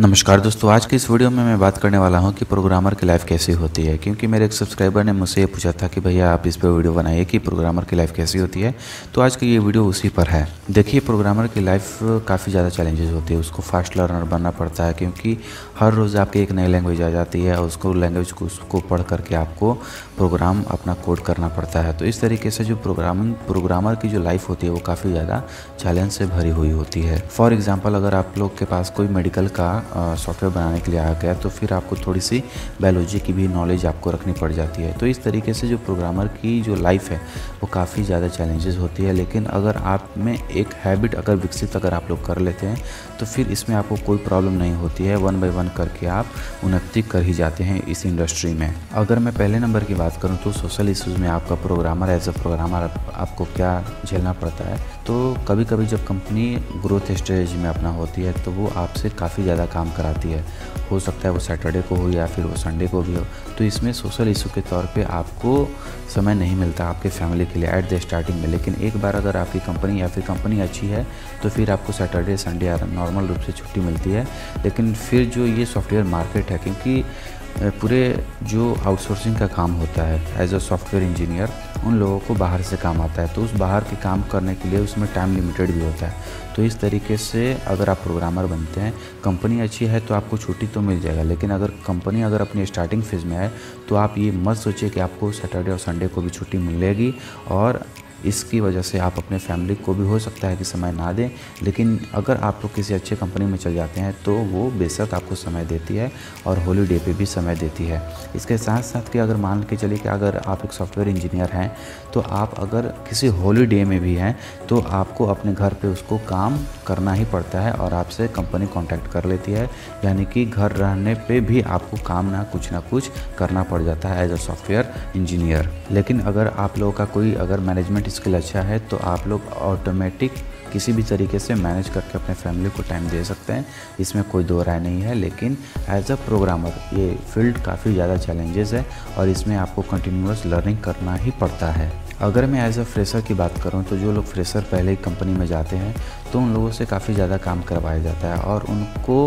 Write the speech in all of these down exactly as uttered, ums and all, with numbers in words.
नमस्कार दोस्तों, आज के इस वीडियो में मैं बात करने वाला हूं कि प्रोग्रामर की लाइफ कैसी होती है। क्योंकि मेरे एक सब्सक्राइबर ने मुझसे ये पूछा था कि भैया आप इस पर वीडियो बनाइए कि प्रोग्रामर की लाइफ कैसी होती है, तो आज की ये वीडियो उसी पर है। देखिए, प्रोग्रामर की लाइफ काफ़ी ज़्यादा चैलेंजेस होती है। उसको फास्ट लर्नर बनना पड़ता है क्योंकि हर रोज़ आपकी एक नई लैंग्वेज आ जाती है और उसको लैंग्वेज को उसको पढ़ करके आपको प्रोग्राम अपना कोड करना पड़ता है। तो इस तरीके से जो प्रोग्रामिंग प्रोग्रामर की जो लाइफ होती है वो काफ़ी ज़्यादा चैलेंज से भरी हुई होती है। फॉर एग्ज़ाम्पल, अगर आप लोग के पास कोई मेडिकल का सॉफ्टवेयर बनाने के लिए आ गया तो फिर आपको थोड़ी सी बायोलॉजी की भी नॉलेज आपको रखनी पड़ जाती है। तो इस तरीके से जो प्रोग्रामर की जो लाइफ है वो काफ़ी ज़्यादा चैलेंजेस होती है। लेकिन अगर आप में एक हैबिट अगर विकसित अगर आप लोग कर लेते हैं तो फिर इसमें आपको कोई प्रॉब्लम नहीं होती है। वन बाय वन करके आप उन्नति कर ही जाते हैं इस इंडस्ट्री में। अगर मैं पहले नंबर की बात करूँ तो सोशल इशूज़ में आपका प्रोग्रामर एज अ प्रोग्रामर आप, आपको क्या झेलना पड़ता है। तो कभी कभी जब कंपनी ग्रोथ स्टेज में अपना होती है तो वो आपसे काफ़ी ज़्यादा काम कराती है। हो सकता है वो सैटरडे को हो या फिर वो संडे को भी हो। तो इसमें सोशल इशू के तौर पे आपको समय नहीं मिलता आपके फैमिली के लिए एट द स्टार्टिंग में। लेकिन एक बार अगर आपकी कंपनी या फिर कंपनी अच्छी है तो फिर आपको सैटरडे संडे नॉर्मल रूप से छुट्टी मिलती है। लेकिन फिर जो ये सॉफ्टवेयर मार्केट है, क्योंकि पूरे जो आउटसोर्सिंग का काम होता है एज अ सॉफ्टवेयर इंजीनियर, उन लोगों को बाहर से काम आता है। तो उस बाहर के काम करने के लिए उसमें टाइम लिमिटेड भी होता है। तो इस तरीके से अगर आप प्रोग्रामर बनते हैं, कंपनी अच्छी है तो आपको छुट्टी तो मिल जाएगा। लेकिन अगर कंपनी अगर अपनी स्टार्टिंग फेज़ में है तो आप ये मत सोचिए कि आपको सैटरडे और संडे को भी छुट्टी मिलेगी और इसकी वजह से आप अपने फैमिली को भी हो सकता है कि समय ना दें। लेकिन अगर आप लोग किसी अच्छे कंपनी में चले जाते हैं तो वो बेशक आपको समय देती है और हॉलीडे पे भी समय देती है। इसके साथ साथ कि अगर मान के चलिए कि अगर आप एक सॉफ्टवेयर इंजीनियर हैं तो आप अगर किसी हॉलीडे में भी हैं तो आपको अपने घर पर उसको काम करना ही पड़ता है और आपसे कंपनी कॉन्टैक्ट कर लेती है। यानी कि घर रहने पर भी आपको काम ना कुछ ना कुछ करना पड़ जाता है एज अ सॉफ्टवेयर इंजीनियर। लेकिन अगर आप लोगों का कोई अगर मैनेजमेंट स्किल अच्छा है तो आप लोग ऑटोमेटिक किसी भी तरीके से मैनेज करके अपने फैमिली को टाइम दे सकते हैं, इसमें कोई दो राय नहीं है। लेकिन एज अ प्रोग्रामर ये फील्ड काफ़ी ज़्यादा चैलेंजेस है और इसमें आपको कंटिन्यूअस लर्निंग करना ही पड़ता है। अगर मैं एज अ फ्रेशर की बात करूं तो जो लोग फ्रेशर पहले कंपनी में जाते हैं तो उन लोगों से काफ़ी ज़्यादा काम करवाया जाता है और उनको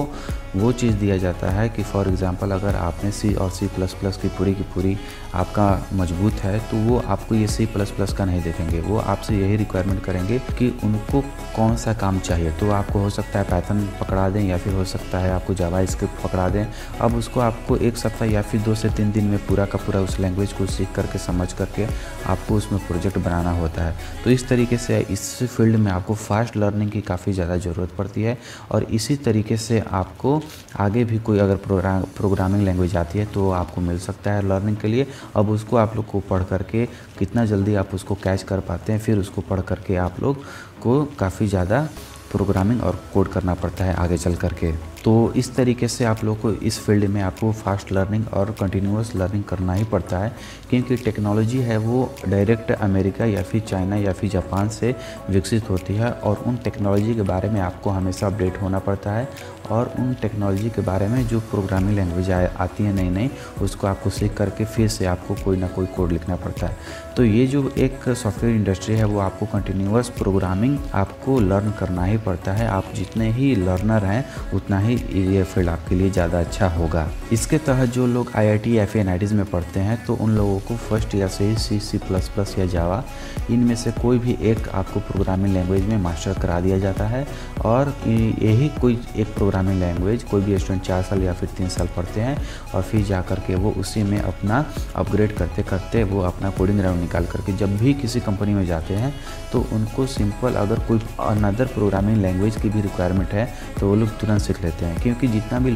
वो चीज़ दिया जाता है कि फॉर एग्ज़ाम्पल, अगर आपने सी और सी प्लस प्लस की पूरी की पूरी आपका मजबूत है तो वो आपको ये सी प्लस प्लस का नहीं देखेंगे। वो आपसे यही रिक्वायरमेंट करेंगे कि उनको कौन सा काम चाहिए। तो आपको हो सकता है पाइथन पकड़ा दें या फिर हो सकता है आपको जावा स्क्रिप्ट पकड़ा दें। अब उसको आपको एक सप्ताह या फिर दो से तीन दिन में पूरा का पूरा उस लैंग्वेज को सीख करके समझ करके आपको उसमें प्रोजेक्ट बनाना होता है। तो इस तरीके से इस फील्ड में आपको फास्ट लर्निंग की काफ़ी ज़्यादा ज़रूरत पड़ती है और इसी तरीके से आपको आगे भी कोई अगर प्रोग्राम प्रोग्रामिंग लैंग्वेज आती है तो आपको मिल सकता है लर्निंग के लिए। अब उसको आप लोग को पढ़ करके कितना जल्दी आप उसको कैच कर पाते हैं, फिर उसको पढ़ करके आप लोग को काफ़ी ज़्यादा प्रोग्रामिंग और कोड करना पड़ता है आगे चल करके। तो इस तरीके से आप लोग को इस फील्ड में आपको फास्ट लर्निंग और कंटिन्यूअस लर्निंग करना ही पड़ता है क्योंकि टेक्नोलॉजी है वो डायरेक्ट अमेरिका या फिर चाइना या फिर जापान से विकसित होती है और उन टेक्नोलॉजी के बारे में आपको हमेशा अपडेट होना पड़ता है और उन टेक्नोलॉजी के बारे में जो प्रोग्रामिंग लैंग्वेज आती है नई नई उसको आपको सीख करके फिर से आपको कोई ना कोई कोड लिखना पड़ता है। तो ये जो एक सॉफ्टवेयर इंडस्ट्री है वो आपको कंटिन्यूअस प्रोग्रामिंग आपको लर्न करना ही पड़ता है। आप जितने ही लर्नर हैं उतना ही ये फील्ड आपके लिए ज़्यादा अच्छा होगा। इसके तहत जो लोग आई आई टी या फिर एन आई टीज़ में पढ़ते हैं तो उन लोगों को फर्स्ट ईयर से ही सी सी प्लस प्लस या जावा इनमें से कोई भी एक आपको प्रोग्रामिंग लैंग्वेज में मास्टर करा दिया जाता है और यही कोई एक प्रोग्रामिंग लैंग्वेज कोई भी स्टूडेंट चार साल या फिर तीन साल पढ़ते हैं और फिर जा करके वो उसी में अपना अपग्रेड करते करते वो अपना कोडिंग राउंड निकाल करके जब भी किसी कंपनी में जाते हैं तो उनको सिंपल अगर कोई अनदर प्रोग्रामिंग लैंग्वेज की भी रिक्वायरमेंट है तो वो लोग तुरंत सीख लेते हैं क्योंकि जितना भी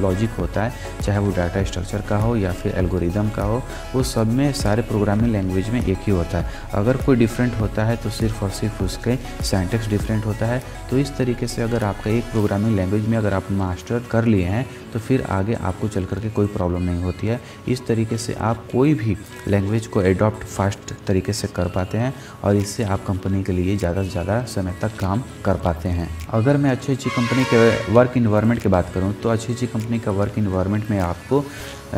लॉजिक होता है चाहे वो डाटा स्ट्रक्चर का हो या फिर एल्गोरिदम का हो वो सब में सारे प्रोग्रामिंग लैंग्वेज में एक ही होता है। अगर कोई डिफरेंट होता है तो सिर्फ और सिर्फ उसके सिंटैक्स डिफरेंट होता है। तो इस तरीके से अगर आपका एक प्रोग्रामिंग लैंग्वेज में अगर आप मास्टर कर लिए हैं तो फिर आगे आपको चल करके कोई प्रॉब्लम नहीं होती है। इस तरीके से आप कोई भी लैंग्वेज को एडॉप्ट फास्ट तरीके से कर पाते हैं और इससे आप कंपनी के लिए ज़्यादा से ज़्यादा समय तक काम कर पाते हैं। अगर मैं अच्छी अच्छी कंपनी के वर्क इन्वायरमेंट की बात करूं तो अच्छी अच्छी कंपनी का वर्क इन्वायरमेंट में आपको आ,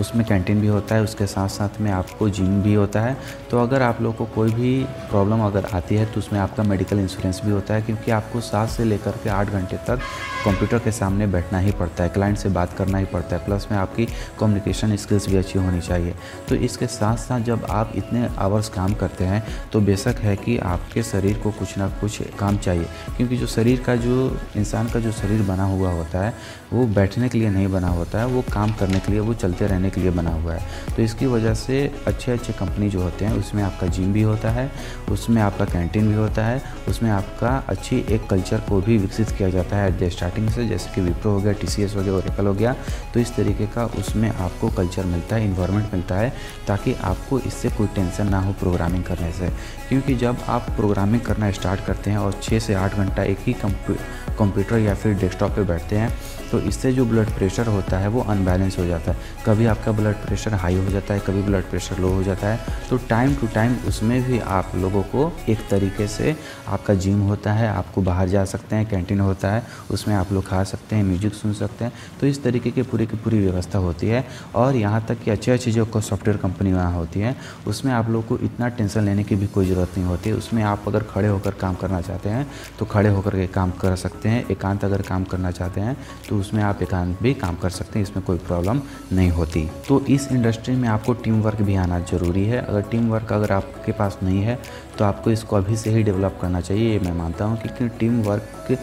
उसमें कैंटीन भी होता है, उसके साथ साथ में आपको जिम भी होता है। तो अगर आप लोग को कोई भी प्रॉब्लम अगर आती है तो उसमें आपका मेडिकल इंश्योरेंस भी होता है क्योंकि आपको सात से लेकर के आठ घंटे तक कंप्यूटर के सामने बैठना ही पड़ता है, क्लाइंट से बात करना ही पड़ता है, प्लस में आपकी कम्युनिकेशन स्किल्स भी अच्छी होनी चाहिए। तो इसके साथ साथ जब आप इतने आवर्स काम करते हैं तो बेशक है कि आपके शरीर को कुछ ना कुछ काम चाहिए, क्योंकि जो शरीर का जो इंसान का जो शरीर बना हुआ होता है वो बैठने के लिए नहीं बना होता है, वो काम करने के लिए, वो चलते रहने के लिए बना हुआ है। तो इसकी वजह से अच्छे अच्छे कंपनी जो होते हैं उसमें आपका जिम भी होता है, उसमें आपका कैंटीन भी होता है, उसमें आपका अच्छी एक कल्चर को भी विकसित किया जाता है एट द स्टार्टिंग से, जैसे कि विप्रो हो गया, टीसीएस हो गया, ओरेकल हो गया। तो इस तरीके का उसमें आपको कल्चर मिलता है, इन्वायरमेंट मिलता है, ताकि आपको इससे कोई टेंशन ना हो प्रोग्रामिंग करने से। क्योंकि जब आप प्रोग्रामिंग करना स्टार्ट करते हैं और छः से आठ घंटा एक ही कंप्यूटर या फिर डेस्कटॉप पे बैठते हैं तो इससे जो ब्लड प्रेशर होता है वो अनबैलेंस हो जाता है। कभी आपका ब्लड प्रेशर हाई हो जाता है, कभी ब्लड प्रेशर लो हो जाता है। तो टाइम टू टाइम उसमें भी आप लोगों को एक तरीके से आपका जिम होता है, आपको बाहर जा सकते हैं, कैंटीन होता है, उसमें आप लोग खा सकते हैं, म्यूजिक सुन सकते हैं। तो इस तरीके की पूरी की पूरी व्यवस्था होती है। और यहाँ तक कि अच्छे अच्छे जो सॉफ्टवेयर कंपनी वहाँ होती है उसमें आप लोग को इतना टेंशन लेने की भी कोई ज़रूरत नहीं होती। उसमें आप अगर खड़े होकर काम करना चाहते हैं तो खड़े होकर के काम कर सकते हैं, एकांत अगर काम करना चाहते हैं तो उसमें आप एकांत भी काम कर सकते हैं, इसमें कोई प्रॉब्लम नहीं होती। तो इस इंडस्ट्री में आपको टीम वर्क भी आना ज़रूरी है। अगर टीम वर्क अगर आपके पास नहीं है तो आपको इसको अभी से ही डेवलप करना चाहिए, ये मैं मानता हूँ। क्योंकि टीम वर्क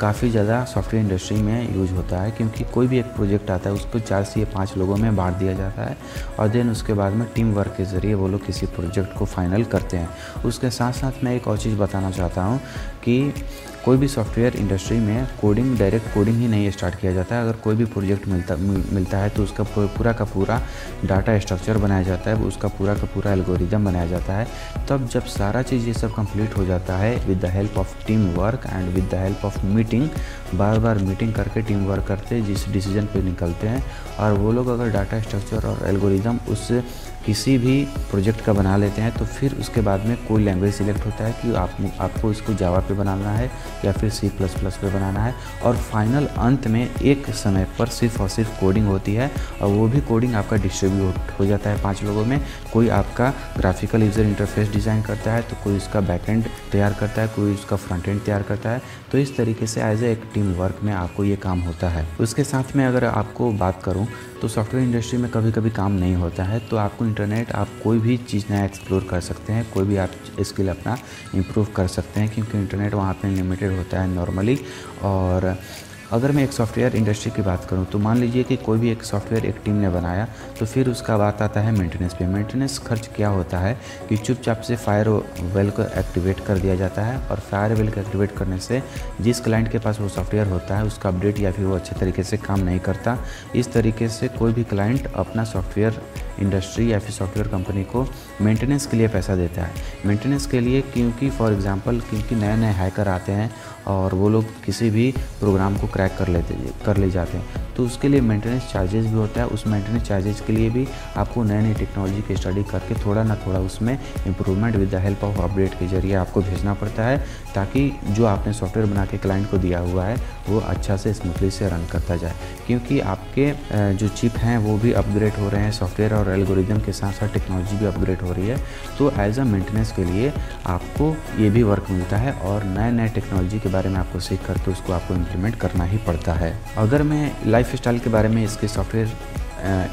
काफ़ी ज़्यादा सॉफ्टवेयर इंडस्ट्री में यूज होता है, क्योंकि कोई भी एक प्रोजेक्ट आता है उसको चार से पाँच लोगों में बांट दिया जाता है और देन उसके बाद में टीम वर्क के ज़रिए वो लोग किसी प्रोजेक्ट को फाइनल करते हैं। उसके साथ साथ मैं एक और चीज़ बताना चाहता हूँ कि कोई भी सॉफ्टवेयर इंडस्ट्री में कोडिंग डायरेक्ट कोडिंग ही नहीं स्टार्ट किया जाता है। अगर कोई भी प्रोजेक्ट मिलता मिलता है तो उसका पूरा का पूरा डाटा स्ट्रक्चर बनाया जाता है, उसका पूरा का पूरा एल्गोरिदम बनाया जाता है। तब जब सारा चीज़ ये सब कंप्लीट हो जाता है with the help of team work and with the help of meeting, बार बार मीटिंग करके टीम वर्क करते हैं जिस डिसीजन पर निकलते हैं, और वो लोग अगर डाटा स्ट्रक्चर और एल्गोरिदम उस किसी भी प्रोजेक्ट का बना लेते हैं तो फिर उसके बाद में कोई लैंग्वेज सिलेक्ट होता है कि आप, आपको इसको जावा पे बनाना है या फिर सी प्लस प्लस पे बनाना है। और फाइनल अंत में एक समय पर सिर्फ और सिर्फ कोडिंग होती है, और वो भी कोडिंग आपका डिस्ट्रीब्यूट हो जाता है पांच लोगों में। कोई आपका ग्राफिकल यूज़र इंटरफेस डिज़ाइन करता है, तो कोई उसका बैकेंड तैयार करता है, कोई उसका फ्रंट एंड तैयार करता है। तो इस तरीके से एज ए एक टीम वर्क में आपको ये काम होता है। उसके साथ में अगर आपको बात करूँ तो सॉफ्टवेयर इंडस्ट्री में कभी कभी काम नहीं होता है, तो आपको इंटरनेट आप कोई भी चीज़ नया एक्सप्लोर कर सकते हैं, कोई भी आप स्किल अपना इम्प्रूव कर सकते हैं, क्योंकि इंटरनेट वहाँ पे लिमिटेड होता है नॉर्मली। और अगर मैं एक सॉफ्टवेयर इंडस्ट्री की बात करूं तो मान लीजिए कि कोई भी एक सॉफ्टवेयर एक टीम ने बनाया, तो फिर उसका बात आता है मेंटेनेंस पे। मेंटेनेंस खर्च क्या होता है कि चुपचाप से फायर वेल को एक्टिवेट कर दिया जाता है, और फायर वेल को एक्टिवेट करने से जिस क्लाइंट के पास वो सॉफ्टवेयर होता है उसका अपडेट या फिर वो अच्छे तरीके से काम नहीं करता। इस तरीके से कोई भी क्लाइंट अपना सॉफ्टवेयर इंडस्ट्री या फिर सॉफ्टवेयर कंपनी को मेंटेनेंस के लिए पैसा देता है, मेंटेनेंस के लिए। क्योंकि फॉर एग्जांपल क्योंकि नए नए हैकर आते हैं और वो लोग किसी भी प्रोग्राम को क्रैक कर लेते कर ले जाते हैं, तो उसके लिए मेंटेनेंस चार्जेस भी होता है। उस मेंटेनेंस चार्जेस के लिए भी आपको नए नए टेक्नोलॉजी की स्टडी करके थोड़ा ना थोड़ा उसमें improvement with the help of update के जरिए आपको भेजना पड़ता है, ताकि जो आपने सॉफ्टवेयर बना के क्लाइंट को दिया हुआ है वो अच्छा से स्मूथली से रन करता जाए। क्योंकि आपके जो चिप हैं वो भी अपग्रेड हो रहे हैं, सॉफ्टवेयर और एल्गोरिदम के साथ साथ टेक्नोलॉजी भी अपग्रेड हो रही है। तो एज अ मेंटेनेंस के लिए आपको ये भी वर्क मिलता है, और नए नए टेक्नोलॉजी के बारे में आपको सीख कर तो उसको आपको इम्प्लीमेंट करना ही पड़ता है। अगर मैं लाइफ स्टाइल के बारे में, इसके सॉफ्टवेयर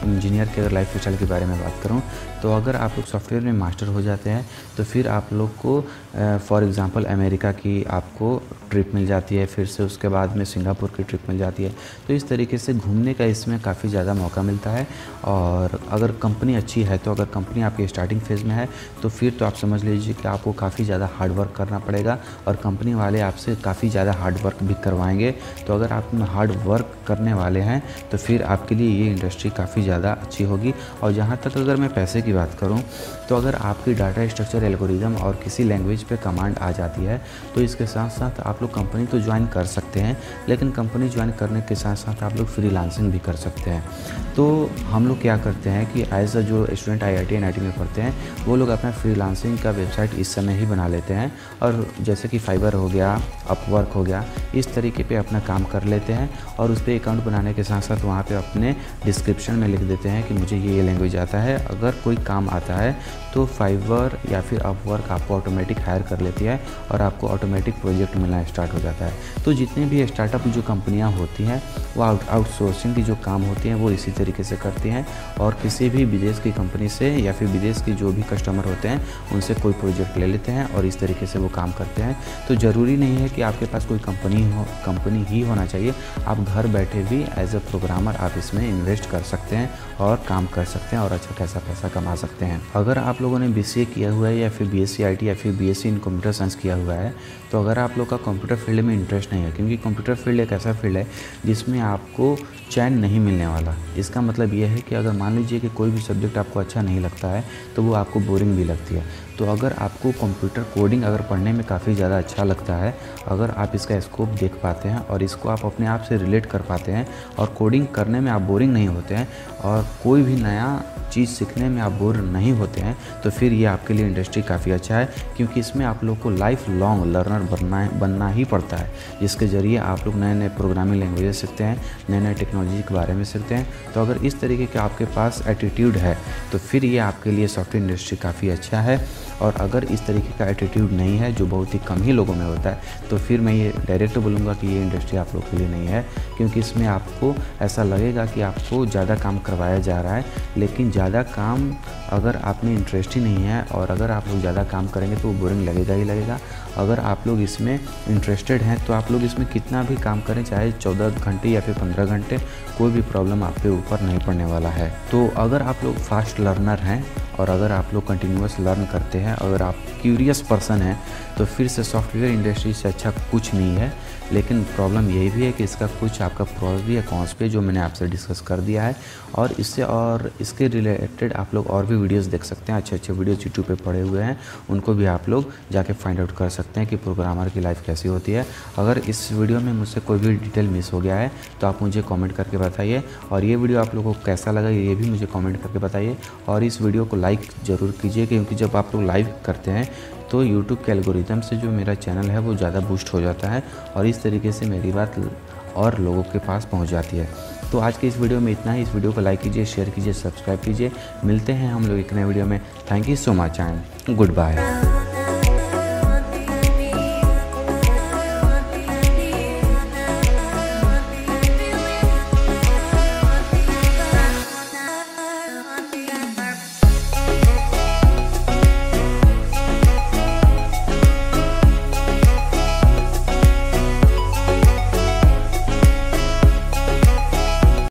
इंजीनियर के अगर लाइफ स्टाइल के बारे में बात करूं तो अगर आप लोग सॉफ्टवेयर में मास्टर हो जाते हैं तो फिर आप लोग को फॉर एग्जांपल अमेरिका की आपको ट्रिप मिल जाती है, फिर से उसके बाद में सिंगापुर की ट्रिप मिल जाती है। तो इस तरीके से घूमने का इसमें काफ़ी ज़्यादा मौका मिलता है। और अगर कंपनी अच्छी है, तो अगर कंपनी आपकी स्टार्टिंग फेज़ में है तो फिर तो आप समझ लीजिए कि आपको काफ़ी ज़्यादा हार्डवर्क करना पड़ेगा, और कंपनी वाले आपसे काफ़ी ज़्यादा हार्डवर्क भी करवाएंगे। तो अगर आप हार्डवर्क करने वाले हैं तो फिर आपके लिए ये इंडस्ट्री काफ़ी ज़्यादा अच्छी होगी। और जहाँ तक अगर मैं पैसे की बात करूँ तो अगर आपकी डाटा स्ट्रक्चर एल्गोरिदम और किसी लैंग्वेज पे कमांड आ जाती है तो इसके साथ साथ आप लोग कंपनी तो ज्वाइन कर सकते हैं, लेकिन कंपनी ज्वाइन करने के साथ साथ आप लोग फ्रीलांसिंग भी कर सकते हैं। तो हम लोग क्या करते हैं कि एज अ जो student IIT NIT में पढ़ते हैं वो लोग अपना फ्रीलांसिंग का वेबसाइट इस समय ही बना लेते हैं, और जैसे कि फाइबर हो गया, अपवर्क हो गया, इस तरीके पर अपना काम कर लेते हैं और उस पर अकाउंट बनाने के साथ साथ वहाँ पर अपने डिस्क्रिप्शन डिस्क्रिप्शन में लिख देते हैं कि मुझे ये लैंग्वेज आता है, अगर कोई काम आता है तो फाइवर या फिर अपवर्क आपको ऑटोमेटिक हायर कर लेती है और आपको ऑटोमेटिक प्रोजेक्ट मिलना स्टार्ट हो जाता है। तो जितने भी स्टार्टअप जो कंपनियां होती हैं वो आउटसोर्सिंग की जो काम होती हैं वो इसी तरीके से करती हैं और किसी भी विदेश की कंपनी से या फिर विदेश के जो भी कस्टमर होते हैं उनसे कोई प्रोजेक्ट ले लेते हैं और इस तरीके से वो काम करते हैं। तो ज़रूरी नहीं है कि आपके पास कोई कंपनी हो, कंपनी ही होना चाहिए, आप घर बैठे भी एज अ प्रोग्रामर आप इसमें इन्वेस्ट कर सकते हैं और काम कर सकते हैं और अच्छा खासा पैसा कमा सकते हैं। अगर आप लोगों ने बीसीए किया हुआ है या फिर बीएससी आईटी या फिर बीएससी इन कंप्यूटर साइंस किया हुआ है तो अगर आप लोग का कंप्यूटर फील्ड में इंटरेस्ट नहीं है, क्योंकि कंप्यूटर फील्ड एक ऐसा फील्ड है जिसमें आपको चैन नहीं मिलने वाला। इसका मतलब यह है कि अगर मान लीजिए कि कोई भी सब्जेक्ट आपको अच्छा नहीं लगता है तो वो आपको बोरिंग भी लगती है। तो अगर आपको कंप्यूटर कोडिंग अगर पढ़ने में काफ़ी ज़्यादा अच्छा लगता है, अगर आप इसका स्कोप देख पाते हैं और इसको आप अपने आप से रिलेट कर पाते हैं और कोडिंग करने में आप बोरिंग नहीं होते हैं और कोई भी नया चीज़ सीखने में आप बोर नहीं होते हैं, तो फिर ये आपके लिए इंडस्ट्री काफ़ी अच्छा है, क्योंकि इसमें आप लोग को लाइफ लॉन्ग लर्नर बनना बनना ही पड़ता है, जिसके ज़रिए आप लोग नए नए प्रोग्रामिंग लैंग्वेजेस सीखते हैं, नए नए टेक्नोलॉजी के बारे में सीखते हैं। तो अगर इस तरीके के आपके पास एटीट्यूड है तो फिर ये आपके लिए सॉफ्टवेयर इंडस्ट्री काफ़ी अच्छा है। और अगर इस तरीके का एटीट्यूड नहीं है, जो बहुत ही कम ही लोगों में होता है, तो फिर मैं ये डायरेक्ट बोलूँगा कि ये इंडस्ट्री आप लोग के लिए नहीं है, क्योंकि इसमें आपको ऐसा लगेगा कि आपको ज़्यादा काम करवाया जा रहा है, लेकिन ज़्यादा काम अगर आप में इंटरेस्ट ही नहीं है और अगर आप लोग ज़्यादा काम करेंगे तो वो बोरिंग लगेगा ही लगेगा। अगर आप लोग इसमें इंटरेस्टेड हैं तो आप लोग इसमें कितना भी काम करें, चाहे चौदह घंटे या फिर पंद्रह घंटे, कोई भी प्रॉब्लम आपके ऊपर नहीं पड़ने वाला है। तो अगर आप लोग फास्ट लर्नर हैं और अगर आप लोग कंटिन्यूअस लर्न करते हैं, अगर आप क्यूरियस पर्सन हैं, तो फिर से सॉफ्टवेयर इंडस्ट्री से अच्छा कुछ नहीं है। लेकिन प्रॉब्लम यही भी है कि इसका कुछ आपका प्रॉस भी है, कॉन्स भी, जो मैंने आपसे डिस्कस कर दिया है। और इससे और इसके रिलेटेड आप लोग और भी वीडियोस देख सकते हैं, अच्छे अच्छे वीडियोस यूट्यूब पे पड़े हुए हैं, उनको भी आप लोग जाके फाइंड आउट कर सकते हैं कि प्रोग्रामर की लाइफ कैसी होती है। अगर इस वीडियो में मुझसे कोई भी डिटेल मिस हो गया है तो आप मुझे कॉमेंट करके बताइए, और ये वीडियो आप लोगों को कैसा लगा ये भी मुझे कॉमेंट करके बताइए, और इस वीडियो को लाइक ज़रूर कीजिए, क्योंकि जब आप लोग लाइव करते हैं तो यूट्यूब के एल्गोरिदम से जो मेरा चैनल है वो ज़्यादा बूस्ट हो जाता है और इस तरीके से मेरी बात और लोगों के पास पहुंच जाती है। तो आज के इस वीडियो में इतना ही। इस वीडियो को लाइक कीजिए, शेयर कीजिए, सब्सक्राइब कीजिए। मिलते हैं हम लोग एक नए वीडियो में। Thank you so much and good bye.